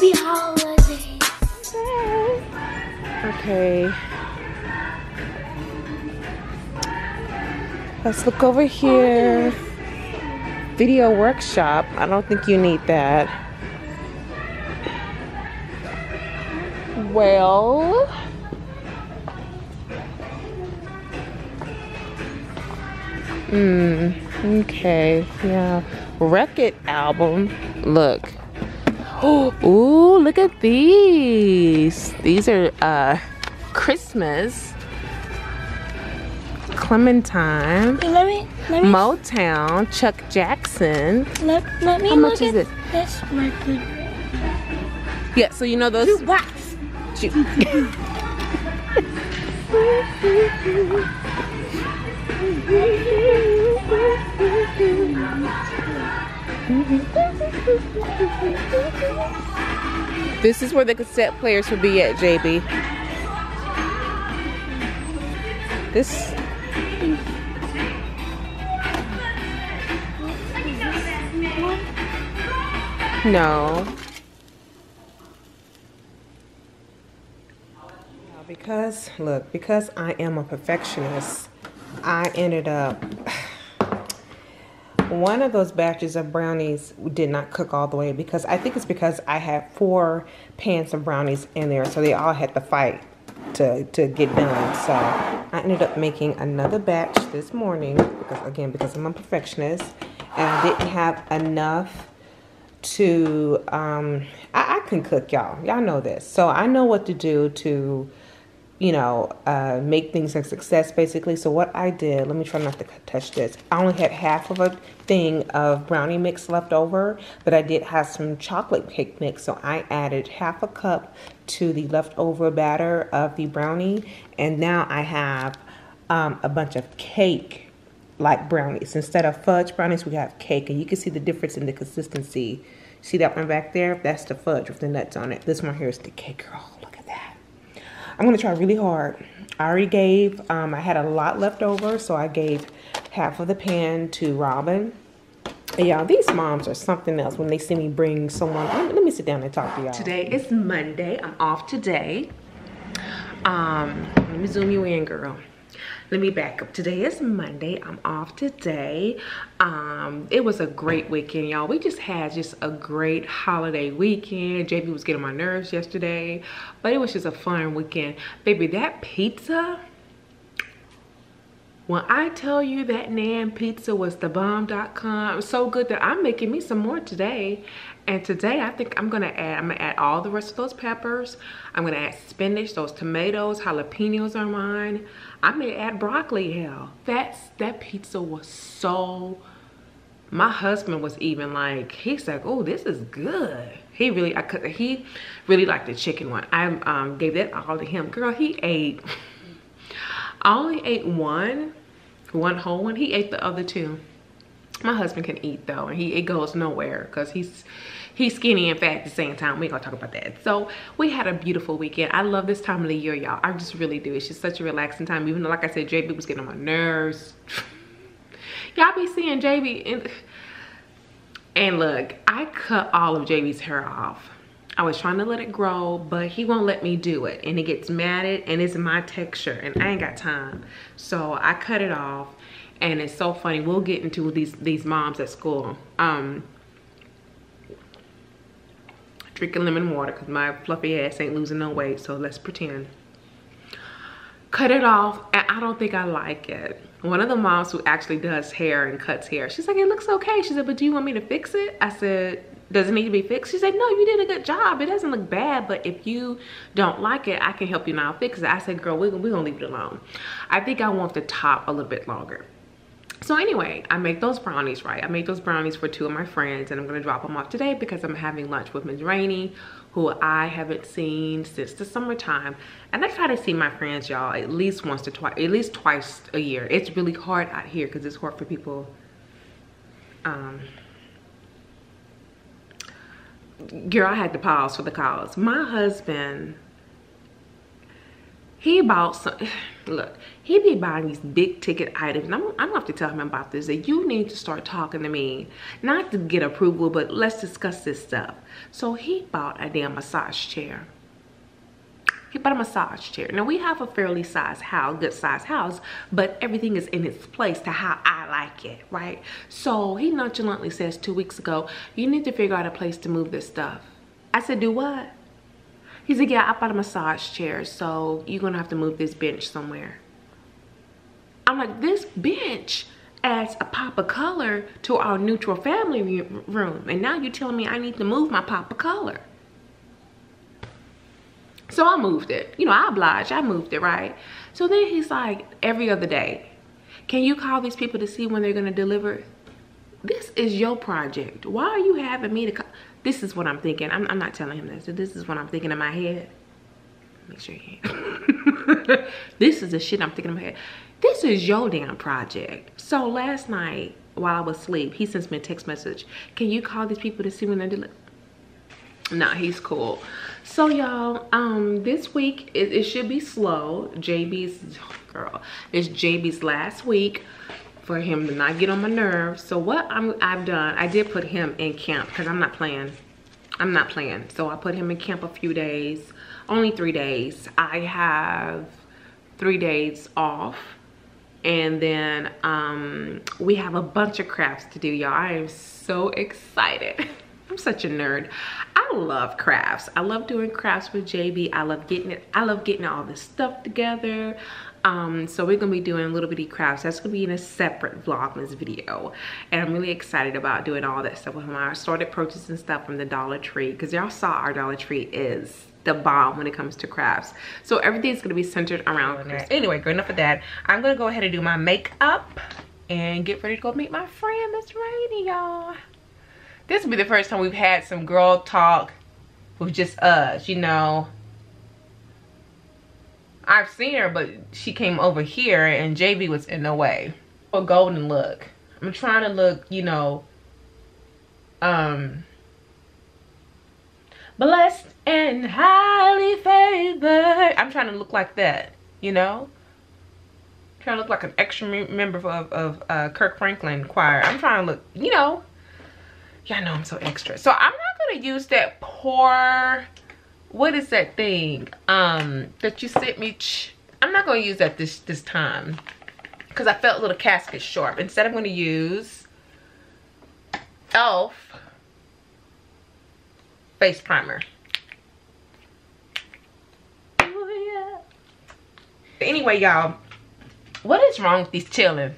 Happy holidays. Okay. Let's look over here. Video workshop. I don't think you need that. Well, okay, yeah. Record album. Look. Oh, look at these. These are Christmas. Clementine, let me Motown, Chuck Jackson. Let me how much is it? This record. Yeah, so you know those. Jukebox. This is where the cassette players would be at, JB. This. No. Because, look, because I am a perfectionist, I ended up, one of those batches of brownies did not cook all the way because I think it's because I had 4 pans of brownies in there, so they all had to fight to get done. So I ended up making another batch this morning, because, again, because I'm a perfectionist, and I didn't have enough to I can cook, y'all know this, so I know what to do to, you know, make things a success, basically. So what I did, let me try not to touch this. I only had half of a thing of brownie mix left over, but I did have some chocolate cake mix, so I added half a cup to the leftover batter of the brownie, and now I have a bunch of cake like brownies. Instead of fudge brownies, we have cake, and you can see the difference in the consistency. See that one back there? That's the fudge with the nuts on it. This one here is the cake, girl. Look at that. I'm gonna try really hard. I already gave, I had a lot left over, so I gave half of the pan to Robin. And y'all, these moms are something else when they see me bring someone. Let me sit down and talk to y'all. Today is Monday, I'm off today. Let me zoom you in, girl. Let me back up. Today is Monday. I'm off today. It was a great weekend, y'all. We just had a great holiday weekend. JB was getting my nerves yesterday, but it was just a fun weekend. Baby, that pizza, when I tell you that Nan pizza was the bomb.com, it was so good that I'm making me some more today. And today I think I'm gonna add all the rest of those peppers. I'm gonna add spinach, those tomatoes, jalapenos are mine. I may add broccoli, hell. That pizza was so, my husband was even like, he's like, oh, this is good. He really liked the chicken one. I gave that all to him. Girl, he ate, I only ate one whole one. He ate the other 2. My husband can eat though, and it goes nowhere because he's skinny and fat at the same time. We ain't gonna talk about that. So we had a beautiful weekend. I love this time of the year, y'all. I just really do. It's just such a relaxing time. Even though, like I said, JB was getting on my nerves. Y'all be seeing JB and look, I cut all of JB's hair off. I was trying to let it grow, but he won't let me do it, and it gets matted, and it's my texture, and I ain't got time. So I cut it off. And it's so funny, we'll get into these moms at school. Drinking lemon water, because my fluffy ass ain't losing no weight, so let's pretend. Cut it off, and I don't think I like it. One of the moms who actually does hair and cuts hair, she's like, it looks okay. She said, but do you want me to fix it? I said, does it need to be fixed? She said, no, you did a good job. It doesn't look bad, but if you don't like it, I can help you now fix it. I said, girl, we're gonna leave it alone. I think I want the top a little bit longer. So anyway, I make those brownies, right? I made those brownies for 2 of my friends, and I'm gonna drop them off today because I'm having lunch with Ms. Rainey, who I haven't seen since the summertime. And I try to see my friends, y'all, at least once or twice, at least twice a year. It's really hard out here because it's hard for people. Girl, I had to pause for the calls. My husband, he bought some, look, he be buying these big ticket items. And I'm gonna have to tell him about this, that you need to start talking to me, not to get approval, but let's discuss this stuff. So he bought a damn massage chair. He bought a massage chair. Now we have a fairly sized house, good sized house, but everything is in its place to how I like it, right? So he nonchalantly says 2 weeks ago, you need to figure out a place to move this stuff. I said, do what? He said, yeah, I bought a massage chair, so you're gonna have to move this bench somewhere. I'm like, this bench adds a pop of color to our neutral family room, and now you're telling me I need to move my pop of color. So I moved it. You know, I obliged. I moved it, right? So then he's like, every other day, can you call these people to see when they're going to deliver? This is your project. Why are you having me to call? This is what I'm thinking. I'm not telling him this. This is what I'm thinking in my head. Make sure you can't. This is the shit I'm thinking in my head. This is your damn project. So last night, while I was asleep, he sends me a text message. Can you call these people to see when they're delivering? Nah, he's cool. So y'all, this week it should be slow. It's JB's last week for him to not get on my nerves. So what I've done, I did put him in camp because I'm not playing. I'm not playing. So I put him in camp a few days, only 3 days. I have 3 days off. And then we have a bunch of crafts to do, y'all. I am so excited. I'm such a nerd. I love crafts. I love doing crafts with JB. I love getting it. I love getting all this stuff together. So we're gonna be doing little bitty crafts. That's gonna be in a separate Vlogmas video. And I'm really excited about doing all that stuff with him. I started purchasing stuff from the Dollar Tree because y'all saw our Dollar Tree is the bomb when it comes to crafts. So everything's gonna be centered around that. Anyway, good enough of that. I'm gonna go ahead and do my makeup and get ready to go meet my friend that's Rainy, y'all. This will be the first time we've had some girl talk with just us, you know. I've seen her, but she came over here and JB was in the way. A golden look. I'm trying to look, you know, blessed and highly favored. I'm trying to look like that, you know. I'm trying to look like an extra member of Kirk Franklin choir. I'm trying to look, you know. Y'all know I'm so extra. So I'm not gonna use that poor, what is that thing that you sent me? I'm not gonna use that this time because I felt a little casket sharp. Instead I'm gonna use e.l.f. face primer. Ooh, yeah. Anyway, y'all, what is wrong with these kids?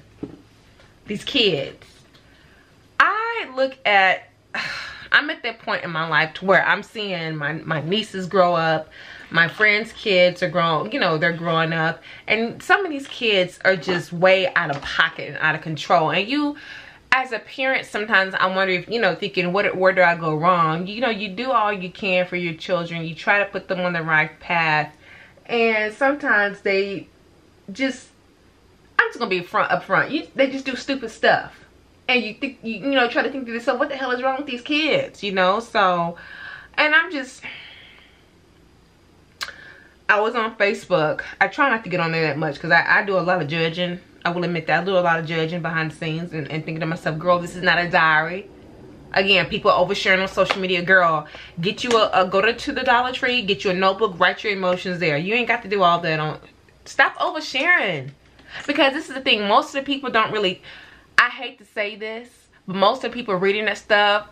I'm at that point in my life to where I'm seeing my nieces grow up, my friends' kids are grown, you know, they're growing up, and some of these kids are just way out of pocket and out of control. And you, as a parent, sometimes I wonder if, you know, thinking, where do I go wrong? You know, you do all you can for your children, you try to put them on the right path, and sometimes they just, I'm just gonna be upfront, they just do stupid stuff. And you think, you know, try to think to yourself, what the hell is wrong with these kids, you know? So, and I'm just, I was on Facebook. I try not to get on there that much because I do a lot of judging. I will admit that I do a lot of judging behind the scenes and thinking to myself, girl, this is not a diary. Again, people oversharing on social media. Girl, get you go to the Dollar Tree, get you a notebook, write your emotions there. You ain't got to do all that on, stop oversharing. Because this is the thing, most of the people don't really, I hate to say this, but most of the people reading that stuff,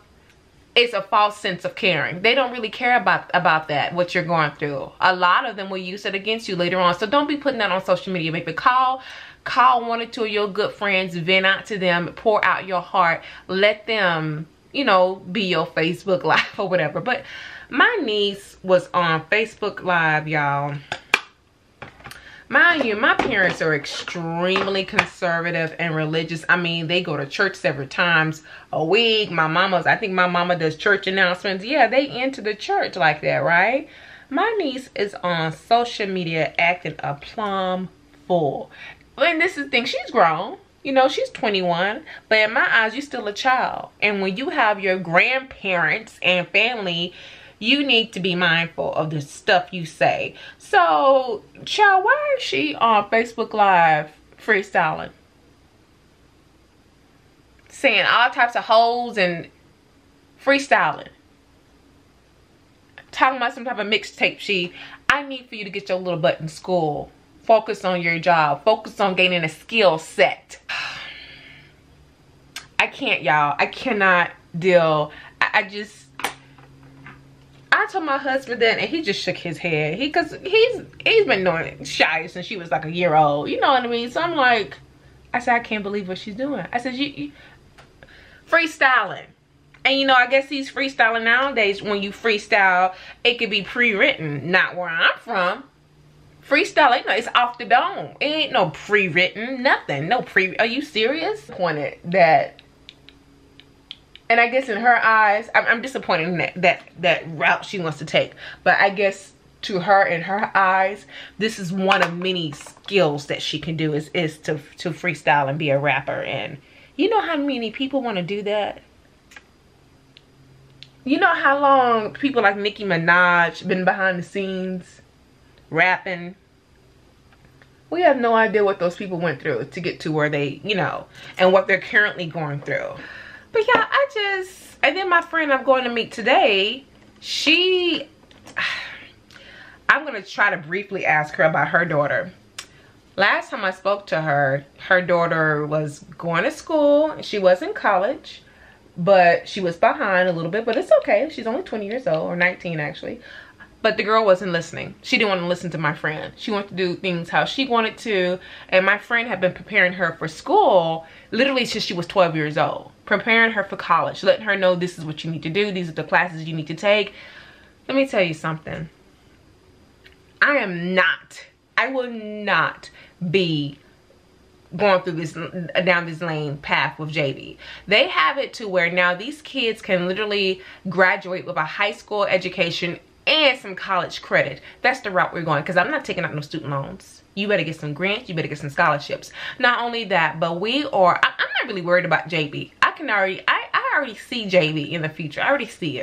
it's a false sense of caring. They don't really care about that, what you're going through. A lot of them will use it against you later on. So don't be putting that on social media. Maybe call one or two of your good friends, vent out to them, pour out your heart, let them, you know, be your Facebook Live or whatever. But my niece was on Facebook Live, y'all. Mind you, my parents are extremely conservative and religious. I mean, they go to church several times a week. My mama's, I think my mama does church announcements. Yeah, they into the church like that, right? My niece is on social media acting a plum fool. And this is the thing, she's grown. You know, she's 21. But in my eyes, you're still a child. And when you have your grandparents and family you need to be mindful of the stuff you say. So, child, why is she on Facebook Live freestyling? Saying all types of hoes and freestyling. Talking about some type of mixtape. I need for you to get your little butt in school. Focus on your job. Focus on gaining a skill set. I can't, y'all. I cannot deal. I told my husband that and he just shook his head. Cause he's been doing shy since she was like a year old. You know what I mean? So I'm like, I said, I can't believe what she's doing. I said, you freestyling. And you know, I guess he's freestyling nowadays. When you freestyle, it could be pre-written. Not where I'm from. Freestyle, you know, it's off the dome. It ain't no pre-written, nothing. No pre, are you serious? Disappointed that, and I guess in her eyes, I'm disappointed in that route she wants to take. But I guess to her, in her eyes, this is one of many skills that she can do is to freestyle and be a rapper. And you know how many people want to do that? You know how long people like Nicki Minaj been behind the scenes rapping? We have no idea what those people went through to get to where they, you know, and what they're currently going through. But yeah, and then my friend I'm going to meet today, I'm going to try to briefly ask her about her daughter. Last time I spoke to her, her daughter was going to school. She was in college, but she was behind a little bit, but it's okay. She's only 20 years old, or 19 actually. But the girl wasn't listening. She didn't want to listen to my friend. She wanted to do things how she wanted to. And my friend had been preparing her for school literally since she was 12 years old. Preparing her for college. Letting her know this is what you need to do. These are the classes you need to take. Let me tell you something. I will not be going through down this lane path with JV. They have it to where now these kids can literally graduate with a high school education and some college credit. That's the route we're going, because I'm not taking out no student loans. You better get some grants, you better get some scholarships. Not only that, but I'm not really worried about JB. I already see JB in the future. I already see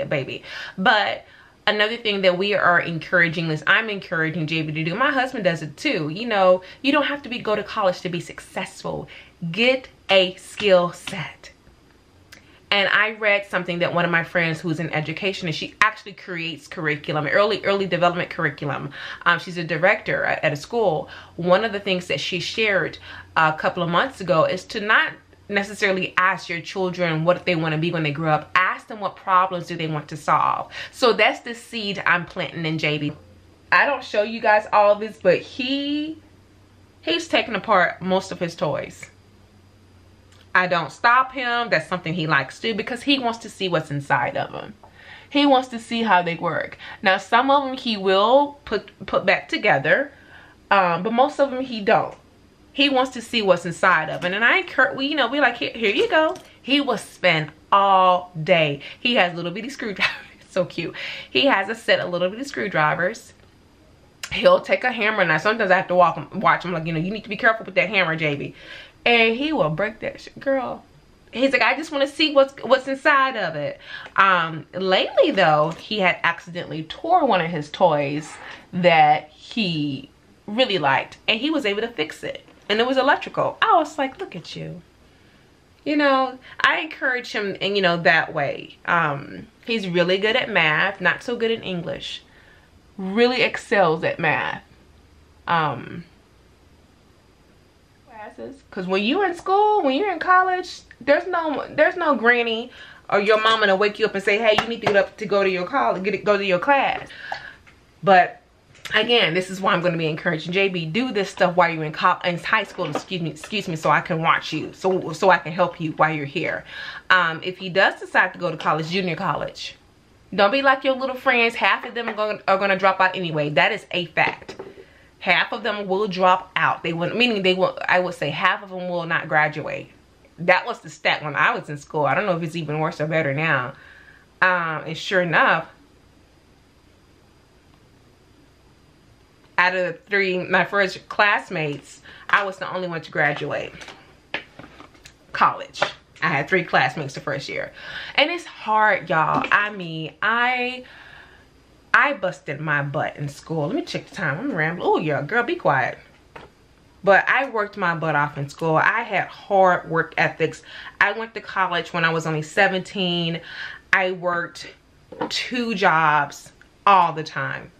it, baby. But another thing that we are encouraging is, I'm encouraging JB to do, my husband does it too, you know, you don't have to go to college to be successful. Get a skill set. And I read something that one of my friends who's in education, and she actually creates curriculum, early development curriculum. She's a director at a school. One of the things that she shared a couple of months ago is to not necessarily ask your children what they want to be when they grow up. Ask them what problems do they want to solve. So that's the seed I'm planting in JB. I don't show you guys all of this, but he's taken apart most of his toys. I don't stop him. That's something he likes to do, because he wants to see what's inside of him. He wants to see how they work. Now, some of them he will put back together, but most of them he don't. He wants to see what's inside of him. And I encourage, you know, we're like, here you go. He will spend all day. He has little bitty screwdrivers. So cute. He has a set of little bitty screwdrivers. He'll take a hammer. Now, sometimes I have to watch him, like, you know, you need to be careful with that hammer, JB. And he will break that shit, girl. He's like, I just want to see what's inside of it. Lately, though, he had accidentally tore one of his toys that he really liked. And he was able to fix it. And it was electrical. I was like, look at you. You know, I encourage him, and you know, that way. He's really good at math. Not so good at English. Really excels at math. Because when you're in school, when you're in college, there's no granny or your mama to wake you up and say, hey, you need to get up to go to your college, go to your class. But again, this is why I'm going to be encouraging JB, do this stuff while you're in high school, excuse me, so I can watch you, so I can help you while you're here. If he does decide to go to college, junior college, don't be like your little friends. Half of them are going to drop out anyway. That is a fact. Half of them will drop out. I would say half of them will not graduate. That was the stat when I was in school. I don't know if it's even worse or better now. And sure enough, out of the three, my first classmates, I was the only one to graduate college. I had 3 classmates the first year. And it's hard, y'all. I mean, I busted my butt in school. Let me check the time. I'm rambling. Oh, yeah, girl, be quiet. But I worked my butt off in school. I had hard work ethics. I went to college when I was only 17. I worked 2 jobs all the time.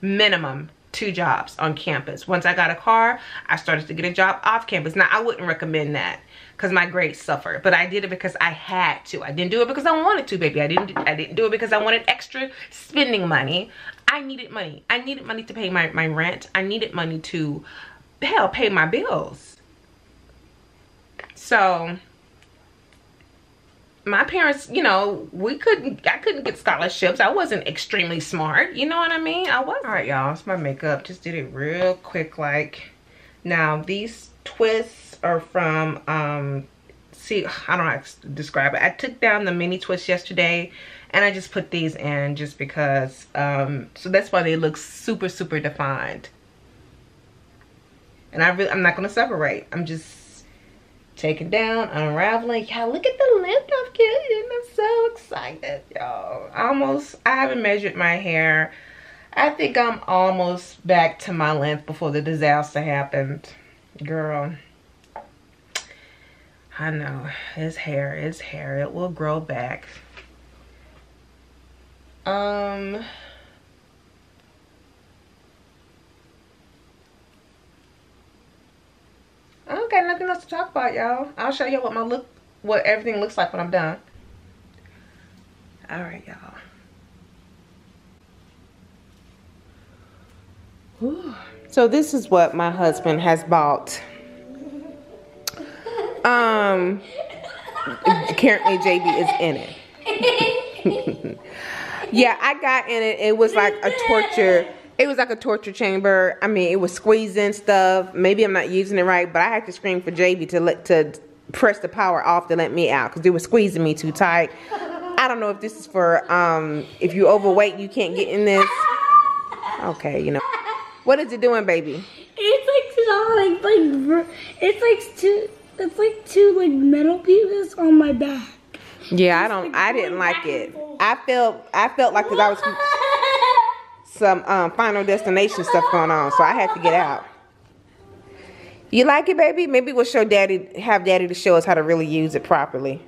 Minimum 2 jobs on campus. Once I got a car, I started to get a job off campus. Now, I wouldn't recommend that because my grades suffered, but I did it because I had to. I didn't do it because I wanted to, baby. I didn't do it because I wanted extra spending money. I needed money. I needed money to pay my rent. I needed money to, hell, pay my bills. So my parents, you know, I couldn't get scholarships. I wasn't extremely smart, you know what I mean? I wasn't. All right, y'all, it's my makeup. Just did it real quick, like. Now, these twists are from, see, I don't know how to describe it. I took down the mini twists yesterday, and I just put these in just because, so that's why they look super, super defined. And I'm not going to separate. I'm just taking down, unraveling. Y'all, look at the length I've getting. I'm so excited, y'all. I haven't measured my hair. I think I'm almost back to my length before the disaster happened. Girl, I know. It's hair. It's hair. It will grow back. I don't got nothing else to talk about, y'all. I'll show you what everything looks like when I'm done. All right, y'all. So this is what my husband has bought. Currently, JB is in it. Yeah, I got in it. It was like a torture. It was like a torture chamber. I mean, it was squeezing stuff. Maybe I'm not using it right, but I had to scream for JB to press the power off to let me out because it was squeezing me too tight. I don't know if this is for if you're overweight, you can't get in this. Okay, you know. What is it doing, baby? It's like two like metal pieces on my back. Yeah, I didn't like it. I felt like because I was some Final Destination stuff going on, so I had to get out. You like it, baby? Maybe we'll show daddy to show us how to really use it properly.